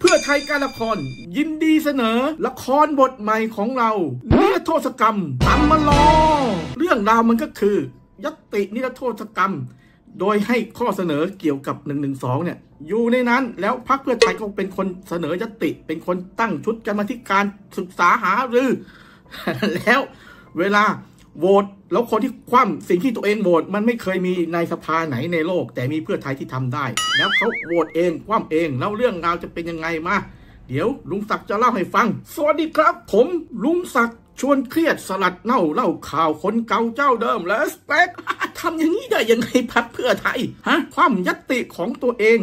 เพื่อไทยการละครยินดีเสนอละครบทใหม่ของเรานิรโทษกรรมตำมะลอเรื่องราวมันก็คือญัตตินิรโทษกรรมโดยให้ข้อเสนอเกี่ยวกับ112เนี่ยอยู่ในนั้นแล้วพรรคเพื่อไทยก็เป็นคนเสนอญัตติเป็นคนตั้งชุดกรรมธิการศึกษาหารือแล้วเวลาโหวตแล้วคนที่คว่ำสิ่งที่ตัวเองโหวตมันไม่เคยมีในสภาไหนในโลกแต่มีเพื่อไทยที่ทำได้แล้วเขาโหวตเองคว่ำเองแล้วเรื่องราวจะเป็นยังไงมาเดี๋ยวลุงศักดิ์จะเล่าให้ฟังสวัสดีครับผมลุงศักดิ์ชวนเครียดสลัดเน่าเล่าข่าวคนเก่าเจ้าเดิมและสเปกทำอย่างนี้ได้ยังไงพรรคเพื่อไทยฮะคว่ำญัตติของตัวเอง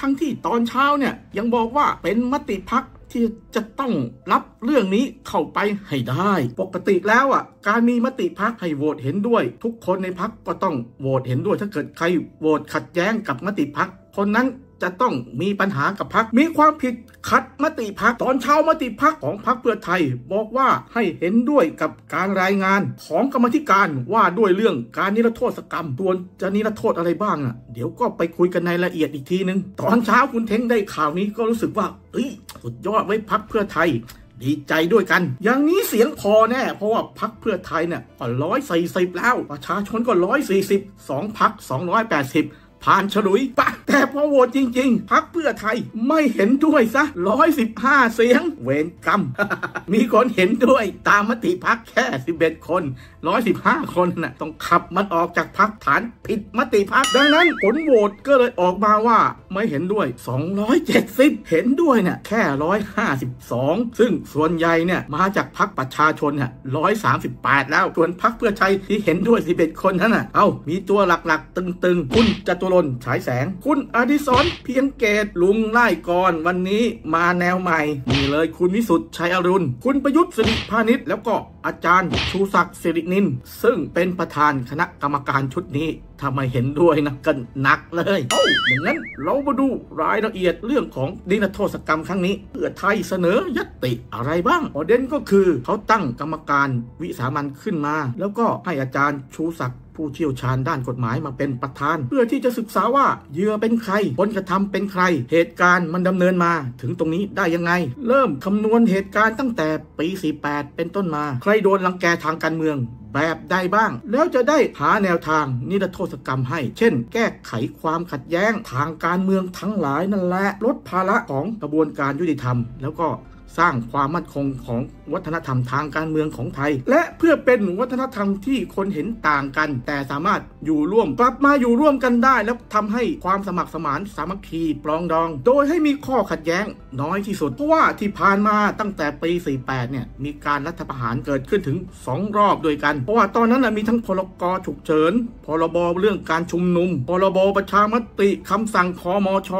ทั้งที่ตอนเช้าเนี่ยยังบอกว่าเป็นมติพรรคที่จะต้องรับเรื่องนี้เข้าไปให้ได้ปกติแล้วอ่ะการมีมติพรรคให้โหวตเห็นด้วยทุกคนในพรรคก็ต้องโหวตเห็นด้วยถ้าเกิดใครโหวตขัดแย้งกับมติพรรคคนนั้นจะต้องมีปัญหากับพรรคมีความผิดขัดมติพรรคตอนเช้ามติพรรคของพรรคเพื่อไทยบอกว่าให้เห็นด้วยกับการรายงานของกรรมธิการว่าด้วยเรื่องการนิรโทษกรรมส่วนจะนิรโทษอะไรบ้างอ่ะเดี๋ยวก็ไปคุยกันในรายละเอียดอีกทีนึงตอนเช้าคุณเท้งได้ข่าวนี้ก็รู้สึกว่าเอ้ยสุดยอดไว้พรรคเพื่อไทยดีใจด้วยกันอย่างนี้เสียงพอแน่เพราะว่าพรรคเพื่อไทยเนี่ยก็140แล้วประชาชนก็140 2พรรค280ผ่านฉลุยปะแต่พอโหวตจริงๆพรรคเพื่อไทยไม่เห็นด้วยซะ115เสียงเวรกรรม มีคนเห็นด้วยตามมติพรรคแค่11คน115คนน่ะต้องขับมันออกจากพรรคฐานผิดมติพรรคดังนั้นผลโหวตก็เลยออกมาว่าไม่เห็นด้วย270เห็นด้วยเนี่ยแค่152ซึ่งส่วนใหญ่เนี่ยมาจากพรรคประชาชนน่ะ138แล้วส่วนพรรคเพื่อไทยที่เห็นด้วย11คนนั่นน่ะเอ้ามีตัวหลักๆตึงๆคุณจตุรนต์ ฉายแสงคุณอดิศรเพียงเกตลุงไล่ก่อนวันนี้มาแนวใหม่นี่เลยคุณวิสุทธิ์ชัยอรุณคุณประยุทธ์สิริพานิชแล้วก็อาจารย์ชูศักดิ์สิรินินซึ่งเป็นประธานคณะกรรมการชุดนี้ทำไมเห็นด้วยนะกันหนักเลยอย่างนั้นเรามาดูรายละเอียดเรื่องของนิรโทษกรรมครั้งนี้เพื่อไทยเสนอญัตติอะไรบ้างประเด็นก็คือเขาตั้งกรรมการวิสามัญขึ้นมาแล้วก็ให้อาจารย์ชูศักดิ์ผู้เชี่ยวชาญด้านกฎหมายมาเป็นประธานเพื่อที่จะศึกษาว่าเหยื่อเป็นใครคนกระทำเป็นใครเหตุการณ์มันดำเนินมาถึงตรงนี้ได้ยังไงเริ่มคำนวณเหตุการณ์ตั้งแต่ปี48เป็นต้นมาใครโดนรังแกทางการเมืองแบบใดบ้างแล้วจะได้หาแนวทางนิรโทษกรรมให้เช่นแก้ไขความขัดแย้งทางการเมืองทั้งหลายนั่นแหละลดภาระของกระบวนการยุติธรรมแล้วก็สร้างความมั่นคงของวัฒนธรรมทางการเมืองของไทยและเพื่อเป็นวัฒนธรรมที่คนเห็นต่างกันแต่สามารถอยู่ร่วมกลับมาอยู่ร่วมกันได้แล้วทำให้ความสมัครสมานสามัคคีปรองดองโดยให้มีข้อขัดแย้งน้อยที่สุดเพราะว่าที่ผ่านมาตั้งแต่ปี48เนี่ยมีการรัฐประหารเกิดขึ้นถึง2รอบด้วยกันเพราะว่าตอนนั้นมีทั้งพ.ร.ก.ฉุกเฉินพ.ร.บ.เรื่องการชุมนุมพ.ร.บ.ประชามติคำสั่งคมช.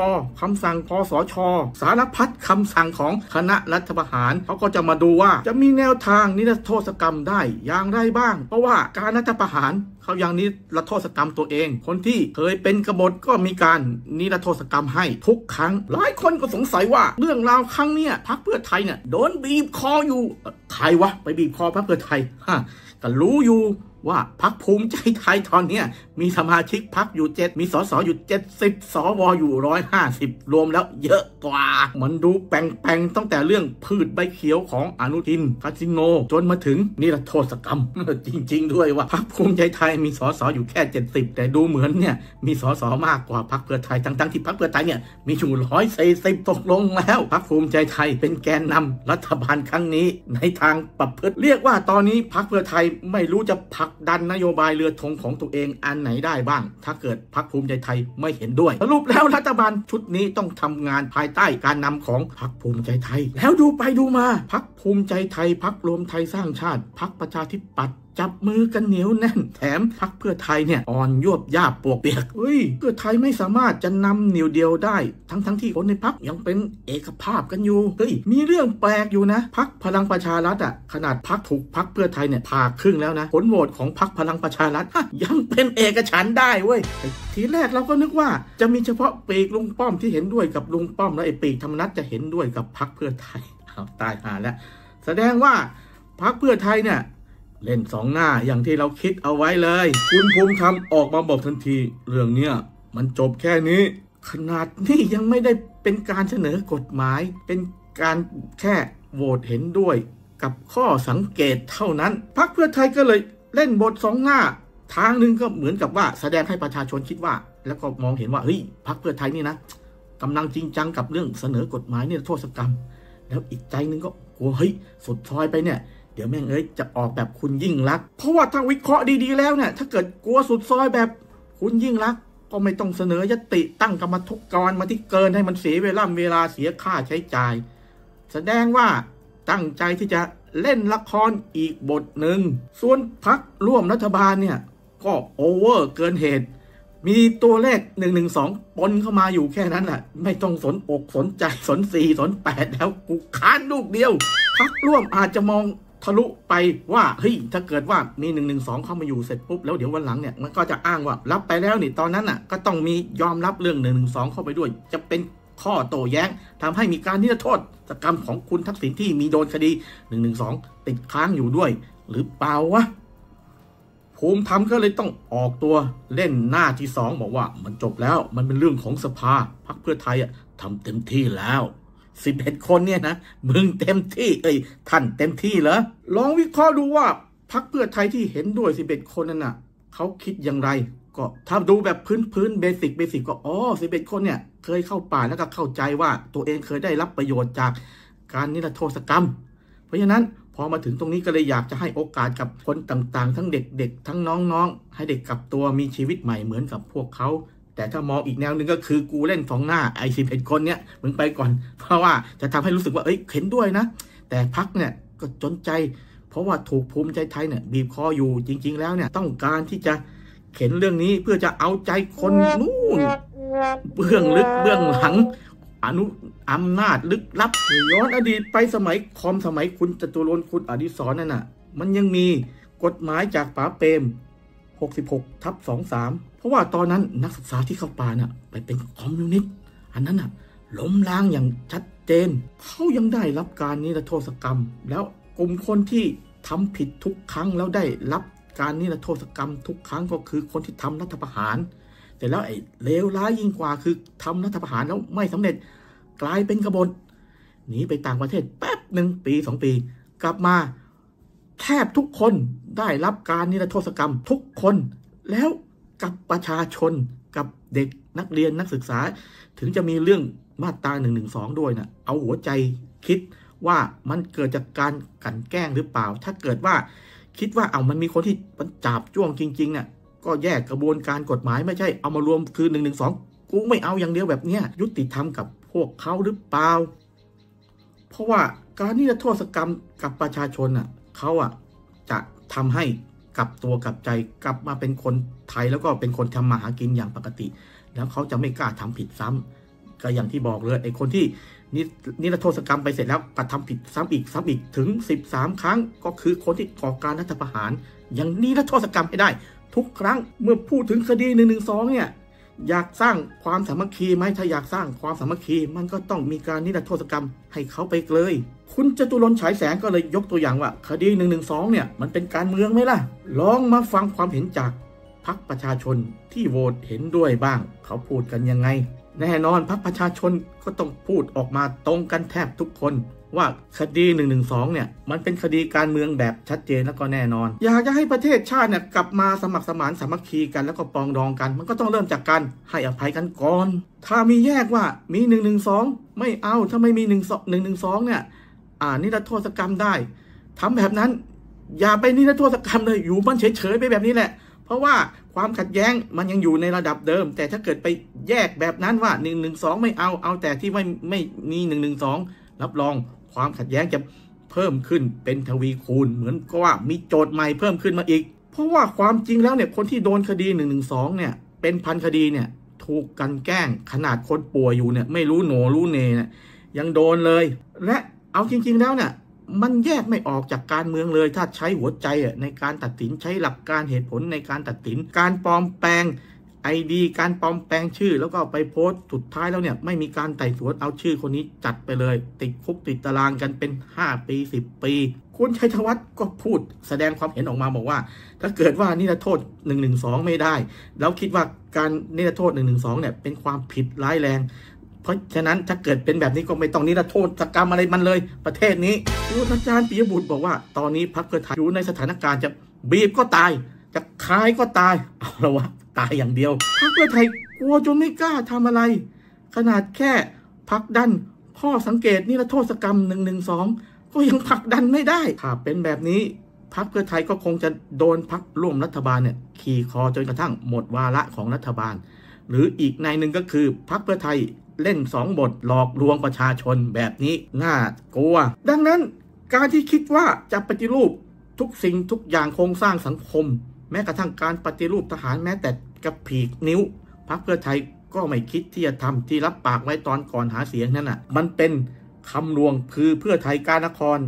คำสั่งพสช.สารพัดคำสั่งของคณะรัฐประหารเขาก็จะมาดูว่าจะมีแนวทางนิรโทษกรรมได้อย่างไรบ้างเพราะว่าการรัฐประหารเขายังนิรโทษกรรมตัวเองคนที่เคยเป็นกบฏก็มีการนิรโทษกรรมให้ทุกครั้งหลายคนก็สงสัยว่าเรื่องราวครั้งเนี้ยพรรคเพื่อไทยเนี่ยโดนบีบคออยู่ใครวะไปบีบคอพรรคเพื่อไทยฮะแต่รู้อยู่ว่าพรรคภูมิใจไทยตอนนี้มีสมาชิกพรรคอยู่7มีสสอยู่70สวอยู่150รวมแล้วเยอะกว่ามันดูแปลงๆตั้งแต่เรื่องพืชใบเขียวของอนุทินคาสิโนจนมาถึงนิรโทษกรรม จริงๆด้วยว่าพรรคภูมิใจไทยมีสสอยู่แค่70แต่ดูเหมือนเนี่ยมีสสมากกว่าพรรคเพื่อไทยทั้งที่พรรคเพื่อไทยเนี่ยมีอยู่140ตกลงแล้วพรรคภูมิใจไทยเป็นแกนนำรัฐบาลครั้งนี้ในทางประพฤติเรียกว่าตอนนี้พรรคเพื่อไทยไม่รู้จะผลักดันนโยบายเรือธงของตัวเองอันไหนได้บ้างถ้าเกิดพรรคภูมิใจไทยไม่เห็นด้วยสรุปแล้วรัฐบาลชุดนี้ต้องทำงานภายใต้การนำของพรรคภูมิใจไทยแล้วดูไปดูมาพรรคภูมิใจไทยพรรครวมไทยสร้างชาติพรรคประชาธิปัตย์จับมือกันเหนียวแน่นแถมพรรคเพื่อไทยเนี่ยอ่อนยวบยาบปวกเปียกเพื่อไทยไม่สามารถจะนำเหนียวเดียวได้ทั้งที่คนในพรรคยังเป็นเอกภาพกันอยู่มีเรื่องแปลกอยู่นะพรรคพลังประชารัฐอ่ะขนาดพรรคถูกพรรคเพื่อไทยเนี่ยผ่าครึ่งแล้วนะผลโหวตของพรรคพลังประชารัฐยังเป็นเอกฉันท์ได้เว้ยทีแรกเราก็นึกว่าจะมีเฉพาะปีกลุงป้อมที่เห็นด้วยกับลุงป้อมและไอ้ปีกธรรมนัสจะเห็นด้วยกับพรรคเพื่อไทยตายห่าแล้วแสดงว่าพรรคเพื่อไทยเนี่ยเล่นสองหน้าอย่างที่เราคิดเอาไว้เลยคุณภูมิธรรมออกมาบอกทันทีเรื่องเนี้ยมันจบแค่นี้ขนาดนี้ยังไม่ได้ เป็นการเสนอกฎหมายเป็นการแค่โหวตเห็นด้วยกับข้อสังเกตเท่านั้นพรรคเพื่อไทยก็เลยเล่นบทสองหน้าทางหนึ่งก็เหมือนกับว่าแสดงให้ประชาชนคิดว่าแล้วก็มองเห็นว่าเฮ้ยพรรคเพื่อไทยนี่นะกำลังจริงจังกับเรื่องเสนอกฎหมายเนี่ยโทษกรรมแล้วอีกใจนึงก็โอ้เฮ้ยสุดซอยไปเนี่ยเดี๋ยวแม่งเอ้ยจะออกแบบคุณยิ่งรักเพราะว่าถ้าวิเคราะห์ดีๆแล้วเนี่ยถ้าเกิดกลัวสุดซอยแบบคุณยิ่งรักก็ไม่ต้องเสนอยติตั้งกรรมกรมาที่เกินให้มันเสียเวลาเสียค่าใช้จ่ายแสดงว่าตั้งใจที่จะเล่นละครอีกบทหนึ่งส่วนพรรคร่วมรัฐบาลเนี่ยก็โอเวอร์เกินเหตุมีตัวเลข112ปนเข้ามาอยู่แค่นั้นแหละไม่ต้องสนอกสนใจสนสี่สนแปดแล้วกูค้านลูกเดียวพรรคร่วมอาจจะมองทะลุไปว่าเฮ้ยถ้าเกิดว่ามี112เข้ามาอยู่เสร็จปุ๊บแล้วเดี๋ยววันหลังเนี่ยมันก็จะอ้างว่ารับไปแล้วนี่ตอนนั้นน่ะก็ต้องมียอมรับเรื่อง112เข้าไปด้วยจะเป็นข้อโต้แย้งทำให้มีการนิรโทษกรรมของคุณทักษิณที่มีโดนคดี112ติดค้างอยู่ด้วยหรือเปล่าวะภูมิธรรมก็เลยต้องออกตัวเล่นหน้าที่2บอกว่ามันจบแล้วมันเป็นเรื่องของสภาพรรคเพื่อไทยอ่ะทำเต็มที่แล้ว11คนเนี่ยนะมึงเต็มที่เอ้ยท่านเต็มที่เหรอลองวิเคราะห์ดูว่าพรรคเพื่อไทยที่เห็นด้วย11คนนั่นน่ะเขาคิดอย่างไรก็ถ้าดูแบบพื้นเบสิกก็อ๋อ11คนเนี่ยเคยเข้าป่าแล้วก็เข้าใจว่าตัวเองเคยได้รับประโยชน์จากการนิรโทษกรรมเพราะฉะนั้นพอมาถึงตรงนี้ก็เลยอยากจะให้โอกาสกับคนต่างๆทั้งเด็กๆทั้งน้องๆให้เด็กกลับตัวมีชีวิตใหม่เหมือนกับพวกเขาแต่ถ้ามองอีกแนวหนึ่งก็คือกูเล่นสองหน้าไอ้11คนเนี้ยมึงไปก่อนเพราะว่าจะทำให้รู้สึกว่าเอ้ยเห็นด้วยนะแต่พรรคเนี่ยก็จนใจเพราะว่าถูกภูมิใจไทยเนี่ยบีบคออยู่จริงๆแล้วเนี่ยต้องการที่จะเข็นเรื่องนี้เพื่อจะเอาใจคนนู่นเบื้องลึกเบื้องหลังอำนาจลึกลับย้อนอดีตไปสมัยคอมสมัยคุณจตุรนต์คุณอดิศรนั่นน่ะมันยังมีกฎหมายจากป๋าเปรม66/23เพราะว่าตอนนั้นนักศึกษาที่เข้าป่าน่ะไปเป็นคอมมิวนิสต์อันนั้นน่ะล้มล้างอย่างชัดเจนเขายังได้รับการนิรโทษกรรมแล้วกลุ่มคนที่ทำผิดทุกครั้งแล้วได้รับการนิรโทษกรรมทุกครั้งก็คือคนที่ทำรัฐประหารแต่แล้วไอ้เลวร้ายยิ่งกว่าคือทำรัฐประหารแล้วไม่สำเร็จกลายเป็นกบฏหนีไปต่างประเทศแป๊บหนึ่ง1-2 ปีกลับมาแทบทุกคนได้รับการนิรโทษกรรมทุกคนแล้วกับประชาชนกับเด็กนักเรียนนักศึกษาถึงจะมีเรื่องมาตรา112ด้วยนะเอาหัวใจคิดว่ามันเกิดจากการกลั่นแกล้งหรือเปล่าถ้าเกิดว่าคิดว่าเอามันมีคนที่มันจับจ้วงจริงๆเนี่ยก็แยกกระบวนการกฎหมายไม่ใช่เอามารวมคือ112กูไม่เอาอย่างเดียวแบบเนี้ยยุติธรรมกับพวกเขาหรือเปล่าเพราะว่าการนิรโทษกรรมกับประชาชนอ่ะเขาอ่ะจะทำให้กลับตัวกลับใจกลับมาเป็นคนไทยแล้วก็เป็นคนทำมาหากินอย่างปกติแล้วเขาจะไม่กล้าทำผิดซ้ำก็อย่างที่บอกเลยไอ้คนที่นิรโทษกรรมไปเสร็จแล้วกระทำผิดซ้ำอีกถึง13ครั้งก็คือคนที่ก่อการรัฐประหารยังนิรโทษกรรมให้ได้ทุกครั้งเมื่อพูดถึงคดี112เนี่ยอยากสร้างความสามัคคีไหมถ้าอยากสร้างความสามัคคีมันก็ต้องมีการนิรโทษกรรมให้เขาไปเลยคุณจตุรนต์ฉายแสงก็เลยยกตัวอย่างว่าคดี112เนี่ยมันเป็นการเมืองไหมล่ะลองมาฟังความเห็นจากพรรคประชาชนที่โหวตเห็นด้วยบ้างเขาพูดกันยังไงแน่นอนพรรคประชาชนก็ต้องพูดออกมาตรงกันแทบทุกคนว่าคดี112เนี่ยมันเป็นคดีการเมืองแบบชัดเจนแล้วก็แน่นอนอยากจะให้ประเทศชาติเนี่ยกลับมาสมัครสมานสามัคคีกันแล้วก็ปองดองกันมันก็ต้องเริ่มจากการให้อภัยกันก่อนถ้ามีแยกว่ามี112ไม่เอาถ้าไม่มี112เนี่ยนิรโทษกรรมได้ทำแบบนั้นอย่าไปนิรโทษกรรมเลยอยู่มันเฉยๆไปแบบนี้แหละเพราะว่าความขัดแย้งมันยังอยู่ในระดับเดิมแต่ถ้าเกิดไปแยกแบบนั้นว่า112ไม่เอาแต่ที่ไม่มี112รับรองความขัดแย้งจะเพิ่มขึ้นเป็นทวีคูณเหมือนก็ว่ามีโจทย์ใหม่เพิ่มขึ้นมาอีกเพราะว่าความจริงแล้วเนี่ยคนที่โดนคดี112เนี่ยเป็นพันคดีเนี่ยถูกกันแกล้งขนาดคนป่วยอยู่เนี่ยไม่รู้โหนรู้เนเนี่ยยังโดนเลยและเอาจริงๆแล้วเนี่ยมันแยกไม่ออกจากการเมืองเลยถ้าใช้หัวใจในการตัดสินใช้หลักการเหตุผลในการตัดสินการปลอมแปลงไอดีการปลอมแปลงชื่อแล้วก็ไปโพสต์สุดท้ายแล้วเนี่ยไม่มีการไต่สวนเอาชื่อคนนี้จัดไปเลยติดคุกติดตารางกันเป็น5 ปี10 ปีคุณชัยธวัฒน์ก็พูดแสดงความเห็นออกมาบอกว่าถ้าเกิดว่านิรโทษ112ไม่ได้แล้วคิดว่าการนิรโทษ112เนี่ยเป็นความผิดร้ายแรง เพราะฉะนั้นถ้าเกิดเป็นแบบนี้ก็ไม่ต้องนิรโทษกรรมอะไรมันเลยประเทศนี้อาจารย์ปิยบุตรบอกว่าตอนนี้พรรคเพื่อไทยอยู่ในสถานการณ์จะบีบก็ตายจะคายก็ตายเอาละวะตายอย่างเดียวพรรคเพื่อไทยกลัวจนไม่กล้าทำอะไรขนาดแค่ผลักดันข้อสังเกตนิรโทษกรรม112ก็ยังผลักดันไม่ได้ถ้าเป็นแบบนี้พรรคเพื่อไทยก็คงจะโดนพรรคร่วมรัฐบาลเนี่ยขี่คอจนกระทั่งหมดวาระของรัฐบาลหรืออีกในหนึ่งก็คือพรรคเพื่อไทยเล่น2บทหลอกลวงประชาชนแบบนี้น่ากลัวดังนั้นการที่คิดว่าจะปฏิรูปทุกสิ่งทุกอย่างโครงสร้างสังคมแม้กระทั่งการปฏิรูปทหารแม้แต่กระพีกนิ้วพรรคเพื่อไทยก็ไม่คิดที่จะทำที่รับปากไว้ตอนก่อนหาเสียงนั่นน่ะมันเป็นคำลวงคือเพื่อไทยการนคร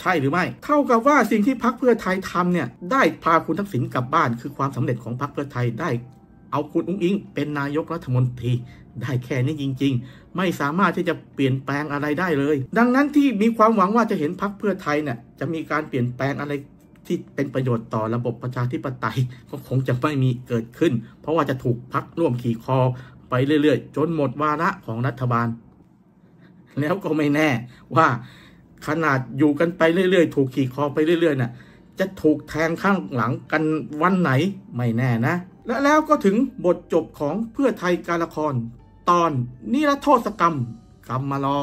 ใช่หรือไม่เท่ากับว่าสิ่งที่พรรคเพื่อไทยทำเนี่ยได้พาคุณทักษิณกลับบ้านคือความสำเร็จของพรรคเพื่อไทยได้เอาคุณอุ๊งอิ๊งเป็นนายกรัฐมนตรีได้แค่นี้จริงๆไม่สามารถที่จะเปลี่ยนแปลงอะไรได้เลยดังนั้นที่มีความหวังว่าจะเห็นพรรคเพื่อไทยเนี่ยจะมีการเปลี่ยนแปลงอะไรที่เป็นประโยชน์ต่อระบบประชาธิปไตยก็คงจะไม่มีเกิดขึ้นเพราะว่าจะถูกพรรคร่วมขี่คอไปเรื่อยๆจนหมดวาระของรัฐบาลแล้วก็ไม่แน่ว่าขนาดอยู่กันไปเรื่อยๆถูกขี่คอไปเรื่อยๆน่ะจะถูกแทงข้างหลังกันวันไหนไม่แน่นะและแล้วก็ถึงบทจบของเพื่อไทยการละครตอนนิรโทษกรรมกรรมลอ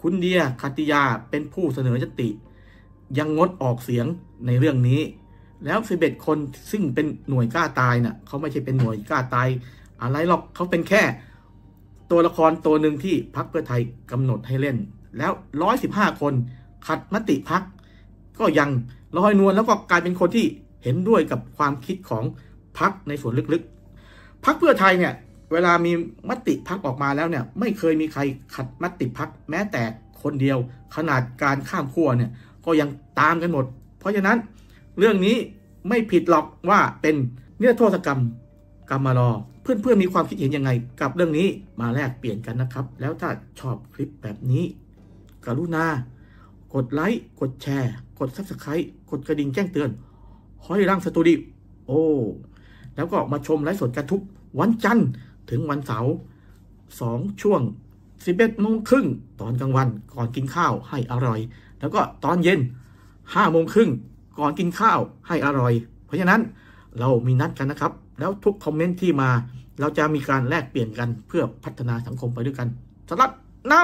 คุณเดียคัตติยาเป็นผู้เสนอยติยังงดออกเสียงในเรื่องนี้แล้ว11คนซึ่งเป็นหน่วยกล้าตายน่ะเขาไม่ใช่เป็นหน่วยกล้าตายอะไรหรอกเขาเป็นแค่ตัวละครตัวหนึ่งที่พรรคเพื่อไทยกำหนดให้เล่นแล้ว115คนขัดมติพรรคก็ยังลอยนวลแล้วก็กลายเป็นคนที่เห็นด้วยกับความคิดของพรรคในส่วนลึกๆพรรคเพื่อไทยเนี่ยเวลามีมติพรรคออกมาแล้วเนี่ยไม่เคยมีใครขัดมติพรรคแม้แต่คนเดียวขนาดการข้ามขั้วเนี่ยก็ยังตามกันหมดเพราะฉะนั้นเรื่องนี้ไม่ผิดหรอกว่าเป็นนิรโทษกรรมกรรมลอเพื่อนๆมีความคิดเห็นยังไงกับเรื่องนี้มาแลกเปลี่ยนกันนะครับแล้วถ้าชอบคลิปแบบนี้กรุณากดไลค์กดแชร์กด Subscribe กดกระดิ่งแจ้งเตือนห้อยร่างสตูดิโอแล้วก็มาชมไลฟ์สดกันทุกวันจันทร์ถึงวันเสาร์2ช่วง 11:30 น.ตอนกลางวันก่อนกินข้าวให้อร่อยแล้วก็ตอนเย็น 5:30 น.ก่อนกินข้าวให้อร่อยเพราะฉะนั้นเรามีนัดกันนะครับแล้วทุกคอมเมนต์ที่มาเราจะมีการแลกเปลี่ยนกันเพื่อพัฒนาสังคมไปด้วยกันสำหรับเรา